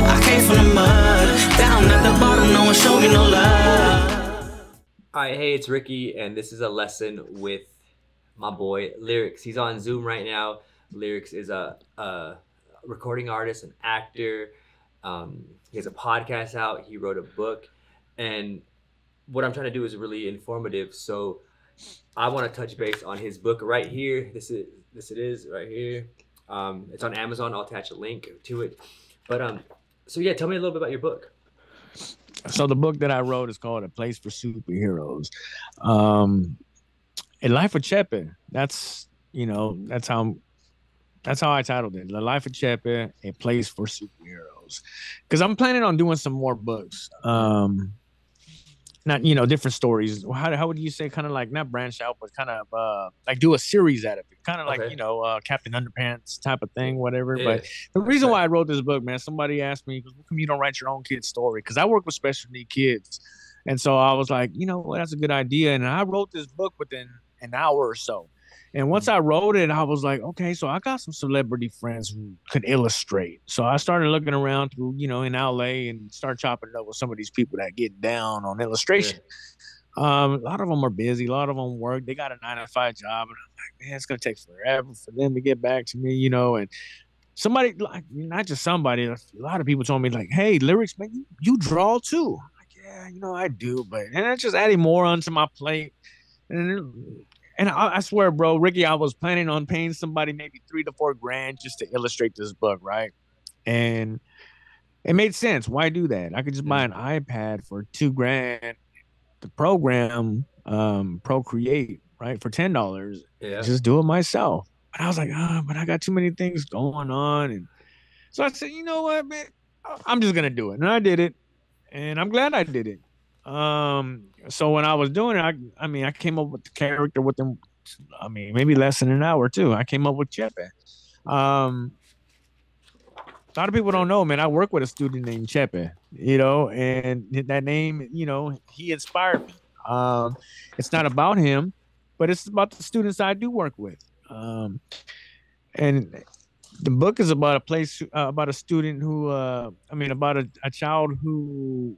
I came from the mud, down at the bottom, no one showed me no love. Alright, hey, it's Ricky, and this is a lesson with my boy Lyrix. He's on Zoom right now. Lyrix is a recording artist, an actor. He has a podcast out, he wrote a book, and what I'm trying to do is really informative. So I want to touch base on his book right here. It is right here. It's on Amazon. I'll attach a link to it. But so yeah, tell me a little bit about your book. So the book that I wrote is called A Place for Superheroes. A Life of Chepe. That's, you know, that's how I titled it. The Life of Chepe, A Place for Superheroes. Because I'm planning on doing some more books. Not, you know, different stories. How would you say, kind of like, not branch out, but kind of like do a series out of it, kind of, okay, like, you know, Captain Underpants type of thing, whatever. Yeah. But the reason why I wrote this book, man, somebody asked me, "How come you don't write your own kid's story?" Because I work with special need kids, and so I was like, you know, well, that's a good idea. And I wrote this book within an hour or so. And once I wrote it, I was like, okay, so I got some celebrity friends who could illustrate. So I started looking around through, you know, in LA and start chopping it up with some of these people that get down on illustration. Yeah. A lot of them are busy. A lot of them work. They got a 9-to-5 job. And I'm like, man, it's going to take forever for them to get back to me, you know. And somebody, like, not just somebody, a lot of people told me, like, hey, Lyrix, man, you draw too. I'm like, yeah, you know, I do. But, and I just added more onto my plate. And I swear, bro, Ricky, I was planning on paying somebody maybe $3,000 to $4,000 just to illustrate this book, right? And it made sense. Why do that? I could just buy an iPad for $2,000, the program, Procreate, right, for $10. Yeah. Just do it myself. But I was like, but I got too many things going on. And so I said, you know what, man, I'm just gonna do it. And I did it, and I'm glad I did it. So when I was doing it, I came up with the character within, I mean, maybe less than an hour too. I came up with Chepe. A lot of people don't know, man, I work with a student named Chepe, you know, and that name, you know, he inspired me. It's not about him, but it's about the students I do work with. And the book is about a place, about a student who, about a child who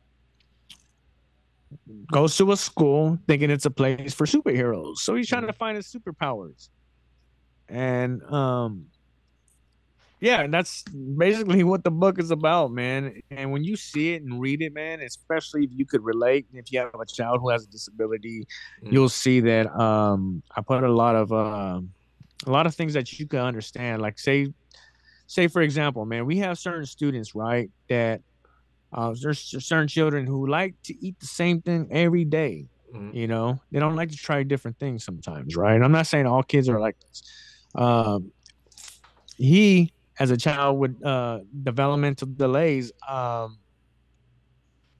goes to a school thinking it's a place for superheroes. So he's trying to find his superpowers. And yeah, that's basically what the book is about, man. And when you see it and read it, man, especially if you could relate, if you have a child who has a disability, you'll see that I put a lot of things that you can understand. Like say for example, man, we have certain students, right, that there's certain children who like to eat the same thing every day. You know, they don't like to try different things sometimes, right? And I'm not saying all kids are like this. He, as a child with developmental delays,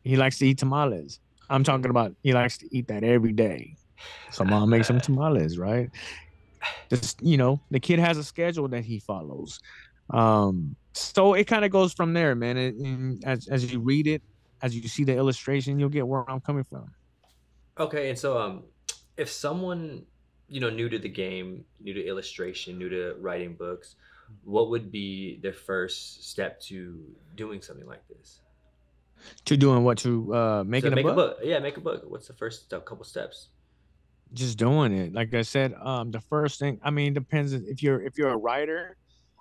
he likes to eat tamales. I'm talking about he likes to eat that every day. So mom makes him tamales, right? Just, you know, the kid has a schedule that he follows. So it kind of goes from there, man. And as you read it, as you see the illustration, you'll get where I'm coming from. Okay, and so if someone, you know, new to the game, new to illustration, new to writing books, what would be their first step to doing something like this? To doing what? To making a book? Yeah, make a book. What's the first couple steps? Just doing it. Like I said, the first thing, I mean, depends if you're a writer.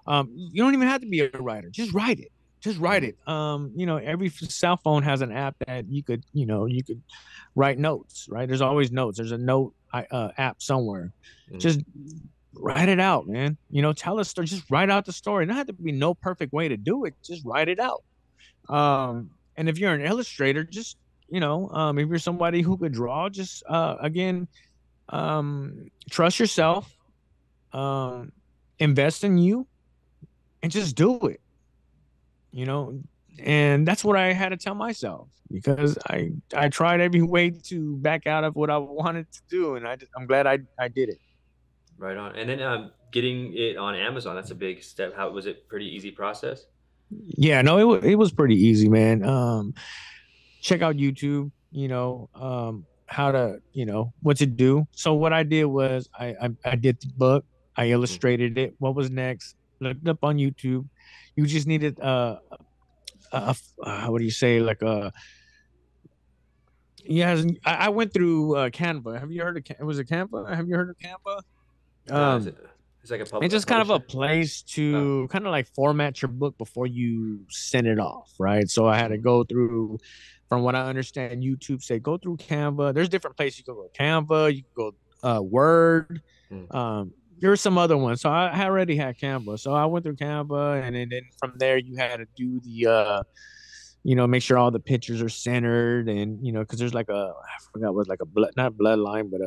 You don't even have to be a writer. Just write it. Just write it. You know, every cell phone has an app that you could write notes, right? There's always notes. There's a note app somewhere. Just write it out, man. You know, tell a story. Just write out the story. There don't have to be no perfect way to do it. Just write it out. And if you're an illustrator, just, you know, if you're somebody who could draw, just, trust yourself, invest in you. And just do it, you know? And that's what I had to tell myself, because I tried every way to back out of what I wanted to do. And I'm glad I did it. Right on. And then getting it on Amazon, that's a big step. How was it? Pretty easy process? Yeah, no, it was pretty easy, man. Check out YouTube, you know, how to, you know, what to do. So what I did was I did the book. I illustrated it. What was next? Looked up on YouTube. You just needed I went through Canva. Have you heard of Canva? Have you heard of Canva? It's like a public. It's just kind of a place to kind of like format your book before you send it off, right? So I had to go through. From what I understand, YouTube said go through Canva. There's different places you can go. Canva, you can go Word. There's some other ones. So I already had Canva. So I went through Canva, and then from there you had to do the, make sure all the pictures are centered, and because there's like a, I forgot what, like a blood, not bloodline, but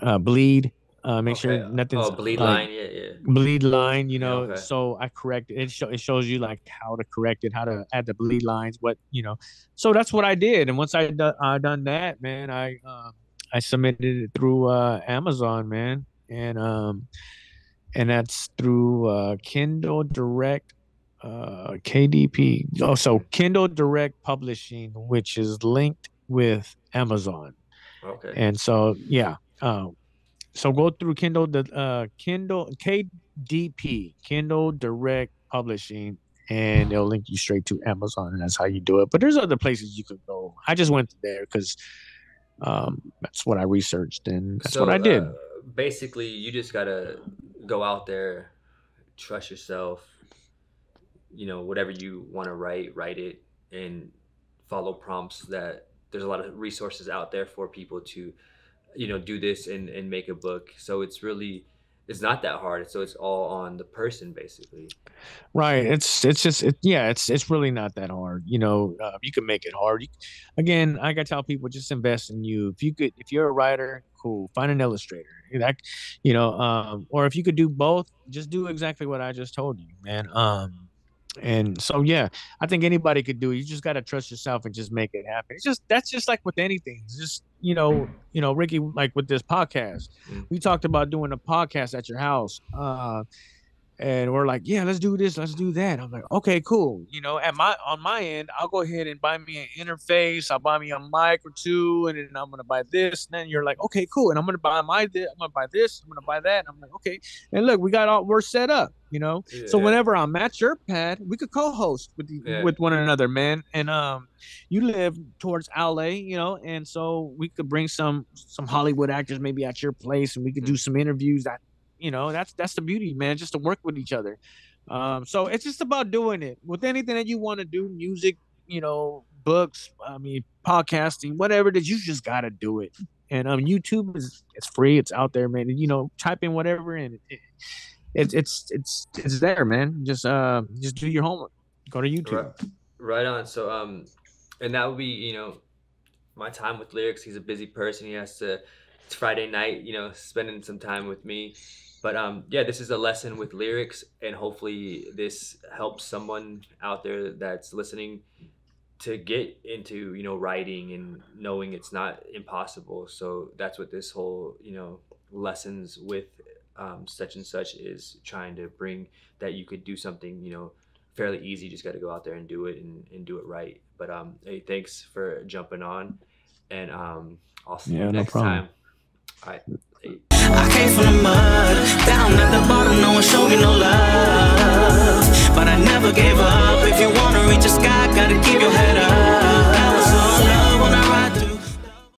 a bleed. Make sure nothing's bleed line, bleed line, So I correct it. It shows you like how to correct it, how to add the bleed lines, what So that's what I did, and once I done that, man, I submitted it through Amazon, man, and that's through Kindle Direct, KDP. So Kindle Direct Publishing, which is linked with Amazon. Okay. And so yeah. So go through KDP, Kindle Direct Publishing, and it'll link you straight to Amazon, and that's how you do it. But there's other places you could go. I just went there because that's what I researched, and that's what I did. Basically, you just got to go out there, trust yourself, whatever you want to write it, and follow prompts. That there's a lot of resources out there for people to do this and make a book. So it's not that hard. So it's all on the person, basically. Right. It's really not that hard. You can make it hard. Again, I tell people, just invest in you. If you're a writer, cool, find an illustrator, or if you could do both, just do exactly what I just told you, man. And so, yeah, I think anybody could do it. You just got to trust yourself and just make it happen. That's just like with anything. It's just, Ricky, like with this podcast, we talked about doing a podcast at your house. And we're like, yeah, let's do this. Let's do that. I'm like, okay, cool. On my end, I'll go ahead and buy me an interface. I'll buy me a mic or two, and then I'm going to buy this. And then you're like, okay, cool. And I'm going to buy I'm going to buy this. I'm going to buy that. And I'm like, okay. And look, we're set up, Yeah. So whenever I'm at your pad, we could co-host with one another, man. And you live towards LA, and so we could bring some Hollywood actors maybe at your place, and we could do some interviews that. That's the beauty, man, just to work with each other. So it's just about doing it with anything that you want to do, music, books, podcasting, whatever it is, you just got to do it. And YouTube it's free. It's out there, man. And, type in whatever, and it's there, man. Just do your homework. Go to YouTube. Right on. So, and that would be, my time with Lyrix. He's a busy person. He has to, it's Friday night, spending some time with me. But this is a lesson with Lyrix, and hopefully this helps someone out there that's listening to get into, writing and knowing it's not impossible. So that's what this whole, lessons with such and such is trying to bring, that you could do something, fairly easy. You just got to go out there and do it and do it right. But hey, thanks for jumping on, and I'll see you next time. All right. I came from the mud, down at the bottom, no one showed me no love, but I never gave up. If you wanna reach the sky, gotta keep your head up.